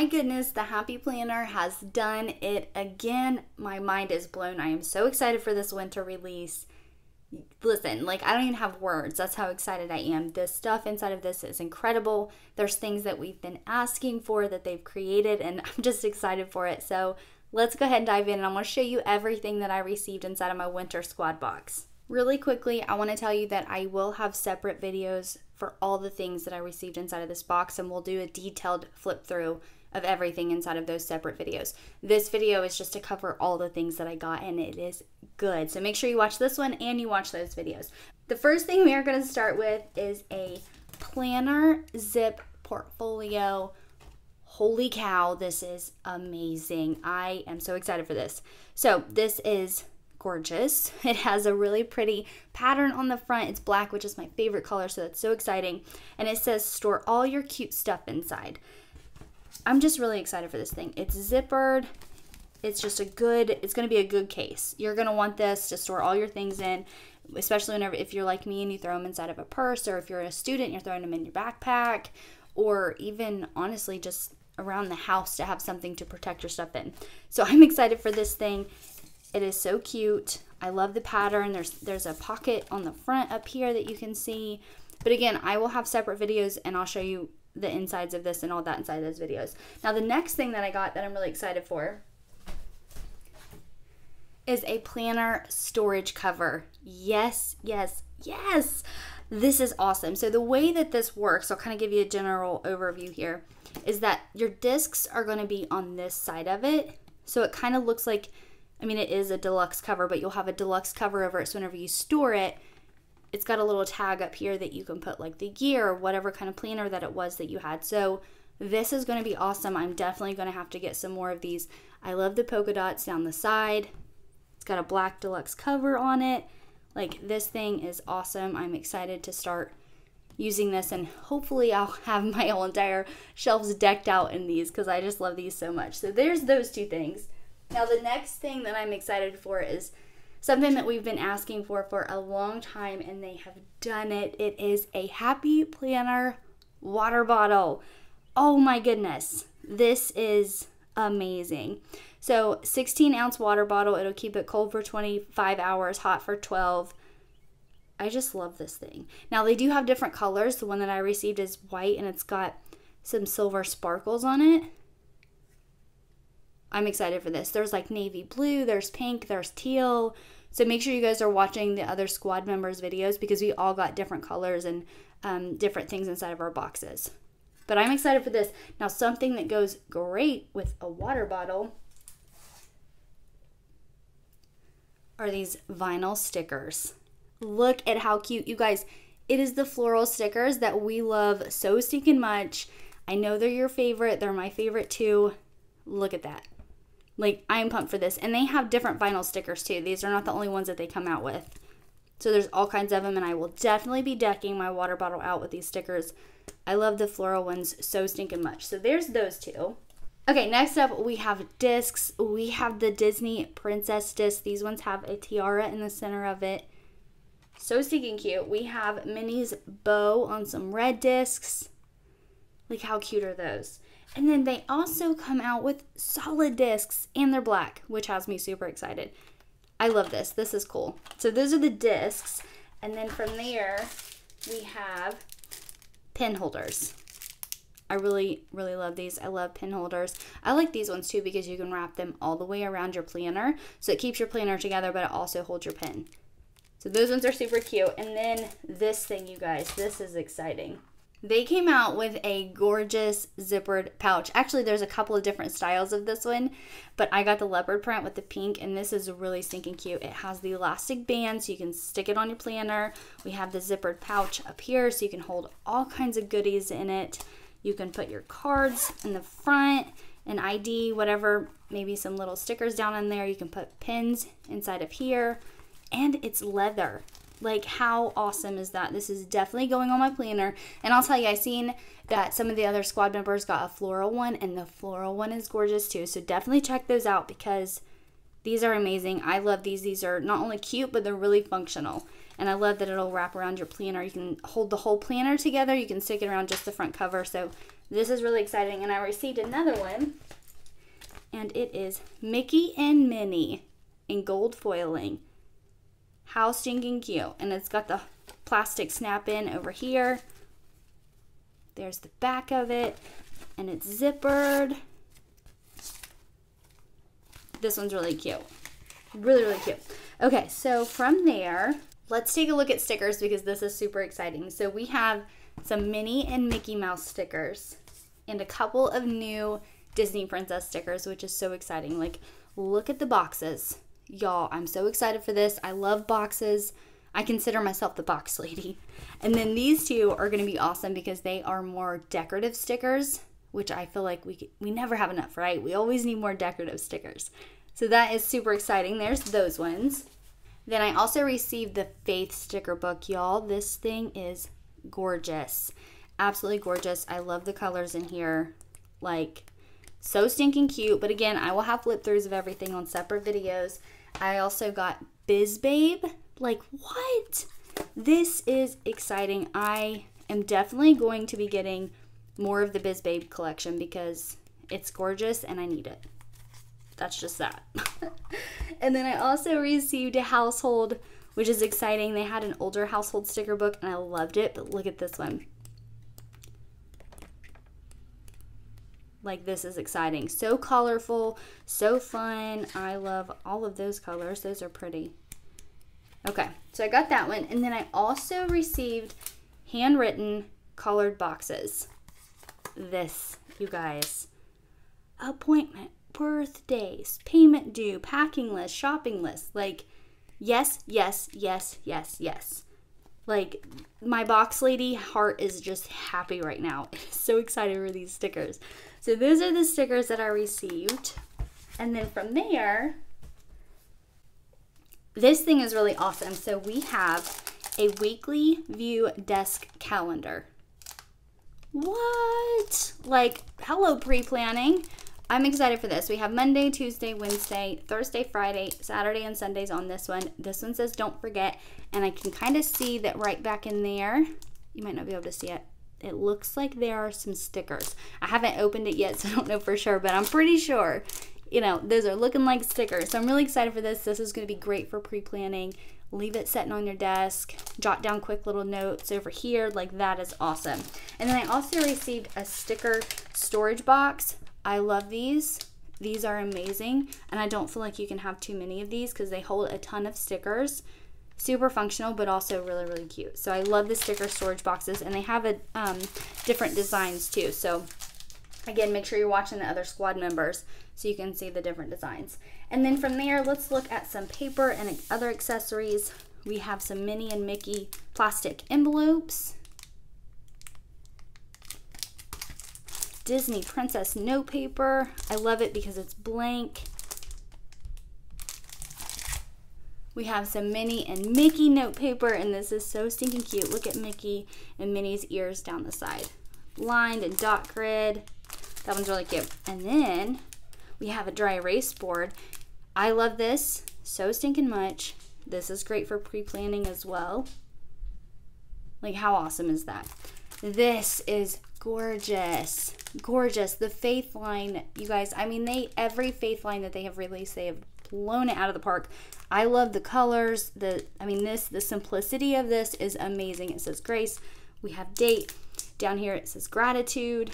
my goodness, the Happy Planner has done it again. My mind is blown. I am so excited for this winter release. Listen, like, I don't even have words. That's how excited I am. The stuff inside of this is incredible. There's things that we've been asking for that they've created, and I'm just excited for it. So let's go ahead and dive in, and I'm going to show you everything that I received inside of my Winter Squad box. Really quickly, I want to tell you that I will have separate videos for all the things that I received inside of this box, and we'll do a detailed flip through of everything inside of those separate videos. This video is just to cover all the things that I got, and it is good. So make sure you watch this one and you watch those videos. The first thing we are going to start with is a planner zip portfolio. Holy cow, this is amazing. I am so excited for this. So this is gorgeous. It has a really pretty pattern on the front. It's black, which is my favorite color, so that's so exciting. And it says, store all your cute stuff inside. I'm just really excited for this thing. It's zippered. It's just it's going to be a good case. You're going to want this to store all your things in, especially if you're like me and you throw them inside of a purse, or if you're a student, you're throwing them in your backpack, or even honestly just around the house to have something to protect your stuff in. So I'm excited for this thing. It is so cute. I love the pattern. There's a pocket on the front up here that you can see. But again, I will have separate videos, and I'll show you the insides of this and all that inside those videos. Now the next thing that I got that I'm really excited for is a planner storage cover. Yes, yes, yes. This is awesome. So the way that this works, I'll kind of give you a general overview here, is that your discs are going to be on this side of it. So it kind of looks like, I mean, it is a deluxe cover, but you'll have a deluxe cover over it. So whenever you store it, it's got a little tag up here that you can put like the year or whatever kind of planner that it was that you had. So this is going to be awesome. I'm definitely going to have to get some more of these. I love the polka dots down the side. It's got a black deluxe cover on it. Like, this thing is awesome. I'm excited to start using this, and hopefully I'll have my whole entire shelves decked out in these because I just love these so much. So there's those two things. Now the next thing that I'm excited for is something that we've been asking for a long time, and they have done it. It is a Happy Planner water bottle. Oh my goodness, this is amazing. So 16-ounce water bottle, it'll keep it cold for 25 hours, hot for 12. I just love this thing. Now they do have different colors. The one that I received is white, and it's got some silver sparkles on it. I'm excited for this. There's like navy blue, there's pink, there's teal. So make sure you guys are watching the other squad members' videos because we all got different colors and different things inside of our boxes. But I'm excited for this. Now something that goes great with a water bottle are these vinyl stickers. Look at how cute, you guys. It is the floral stickers that we love so stinking much. I know they're your favorite. They're my favorite too. Look at that. Like, I'm pumped for this. And they have different vinyl stickers too. These are not the only ones that they come out with. So there's all kinds of them, and I will definitely be decking my water bottle out with these stickers. I love the floral ones so stinking much. So there's those two. Okay, next up we have discs. We have the Disney Princess discs. These ones have a tiara in the center of it. So stinking cute. We have Minnie's bow on some red discs. Like, how cute are those? And then they also come out with solid discs, and they're black, which has me super excited. I love this. This is cool. So those are the discs. And then from there, we have pen holders. I really, really love these. I love pen holders. I like these ones too because you can wrap them all the way around your planner. So it keeps your planner together, but it also holds your pen. So those ones are super cute. And then this thing, you guys, this is exciting. They came out with a gorgeous zippered pouch. Actually, there's a couple of different styles of this one, but I got the leopard print with the pink, and this is really stinking cute. It has the elastic band, so you can stick it on your planner. We have the zippered pouch up here, so you can hold all kinds of goodies in it. You can put your cards in the front, an ID, whatever, maybe some little stickers down in there. You can put pins inside of here, and it's leather. Like, how awesome is that? This is definitely going on my planner. And I'll tell you, I've seen that some of the other squad members got a floral one, and the floral one is gorgeous too. So definitely check those out because these are amazing. I love these. These are not only cute, but they're really functional. And I love that it'll wrap around your planner. You can hold the whole planner together. You can stick it around just the front cover. So This is really exciting, and I received another one, and it is Mickey and Minnie in gold foiling. How stinking cute. And it's got the plastic snap-in over here. There's the back of it, and it's zippered. This one's really cute. Really, really cute. Okay, so from there, let's take a look at stickers because this is super exciting. So we have some Minnie and Mickey Mouse stickers and a couple of new Disney Princess stickers, which is so exciting. Like, look at the boxes. Y'all, I'm so excited for this. I love boxes. I consider myself the box lady. And then these two are going to be awesome because they are more decorative stickers, which I feel like we never have enough, right? We always need more decorative stickers. So that is super exciting. There's those ones. Then I also received the Faith sticker book, y'all. This thing is gorgeous. Absolutely gorgeous. I love the colors in here. Like, so stinking cute. But again, I will have flip-throughs of everything on separate videos. I also got Biz Babe. Like, what? This is exciting. I am definitely going to be getting more of the Biz Babe collection because it's gorgeous and I need it. That's just that. And then I also received a household, which is exciting. They had an older household sticker book and I loved it, but look at this one. Like, this is exciting. So colorful, so fun. I love all of those colors. Those are pretty. Okay, so I got that one. And then I also received handwritten colored boxes. This, you guys. Appointment, birthdays, payment due, packing list, shopping list. Like, yes, yes, yes, yes, yes. Like, my box lady heart is just happy right now. I'm so excited for these stickers. So those are the stickers that I received. And then from there, this thing is really awesome. So we have a weekly view desk calendar. What? Like, hello, pre-planning. I'm excited for this. We have Monday, Tuesday, Wednesday, Thursday, Friday, Saturday, and Sundays on this one. This one says don't forget, and I can kind of see that right back in there. You might not be able to see it. It looks like there are some stickers. I haven't opened it yet, so I don't know for sure, but I'm pretty sure, you know, those are looking like stickers. So I'm really excited for this. This is going to be great for pre-planning. Leave it sitting on your desk. Jot down quick little notes over here. Like, that is awesome. And then I also received a sticker storage box. I love these. These are amazing, and I don't feel like you can have too many of these because they hold a ton of stickers. Super functional, but also really, really cute. So I love the sticker storage boxes, and they have a different designs too. So again, make sure you're watching the other squad members so you can see the different designs. And then from there, let's look at some paper and other accessories. We have some Minnie and Mickey plastic envelopes. Disney Princess notepaper. I love it because it's blank. We have some Minnie and Mickey notepaper, and this is so stinking cute. Look at Mickey and Minnie's ears down the side. Lined and dot grid. That one's really cute. And then we have a dry erase board. I love this so stinking much. This is great for pre-planning as well. Like, how awesome is that? This is gorgeous, gorgeous. The Faith line, you guys, I mean, every Faith line that they have released, they have blown it out of the park. I love the colors. The simplicity of this is amazing. It says grace. We have date. Down here it says gratitude.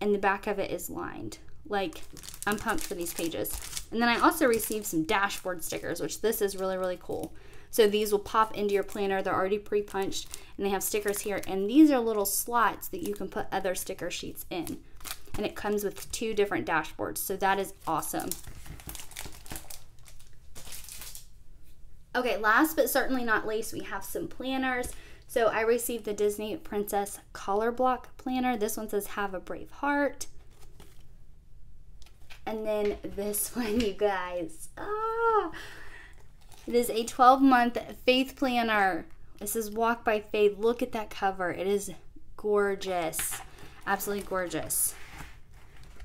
And the back of it is lined. Like, I'm pumped for these pages. And then I also received some dashboard stickers, which this is really, really cool. So these will pop into your planner. They're already pre-punched, and they have stickers here. And these are little slots that you can put other sticker sheets in. And it comes with two different dashboards, so that is awesome. Okay, last but certainly not least, we have some planners. So I received the Disney Princess Color Block Planner. This one says, have a brave heart. And then this one, you guys. Ah! It is a 12-month Faith planner. This is Walk by Faith. Look at that cover. It is gorgeous. Absolutely gorgeous.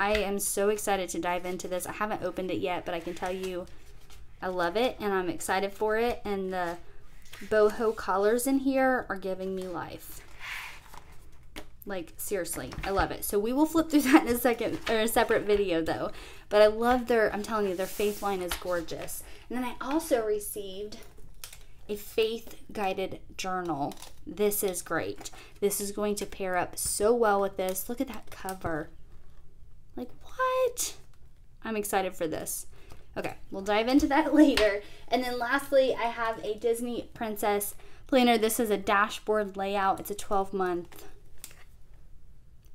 I am so excited to dive into this. I haven't opened it yet, but I can tell you I love it, and I'm excited for it. And the boho collars in here are giving me life. Like, seriously, I love it. So we will flip through that in a second, or a separate video though. But I love their, I'm telling you, their Faith line is gorgeous. And then I also received a Faith guided journal. This is great. This is going to pair up so well with this. Look at that cover. Like, what? I'm excited for this. Okay, we'll dive into that later. And then lastly, I have a Disney Princess planner. This is a dashboard layout. It's a 12-month.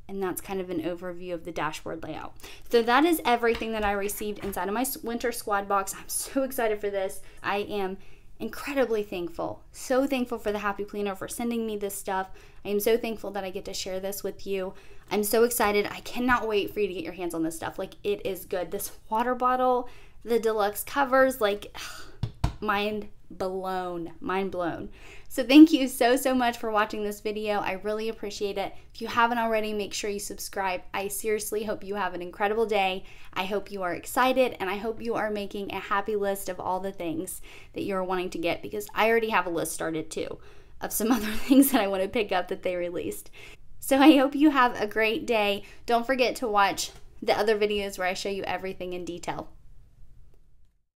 And that's kind of an overview of the dashboard layout. So that is everything that I received inside of my winter squad box. I'm so excited for this. I am incredibly thankful. So thankful for the Happy Planner for sending me this stuff. I am so thankful that I get to share this with you. I'm so excited. I cannot wait for you to get your hands on this stuff. Like, it is good. This water bottle, the deluxe covers, like, mind blown, mind blown. So thank you so much for watching this video. I really appreciate it. If you haven't already, make sure you subscribe. I seriously hope you have an incredible day. I hope you are excited, and I hope you are making a happy list of all the things that you're wanting to get, because I already have a list started too of some other things that I want to pick up that they released. So I hope you have a great day. Don't forget to watch the other videos where I show you everything in detail.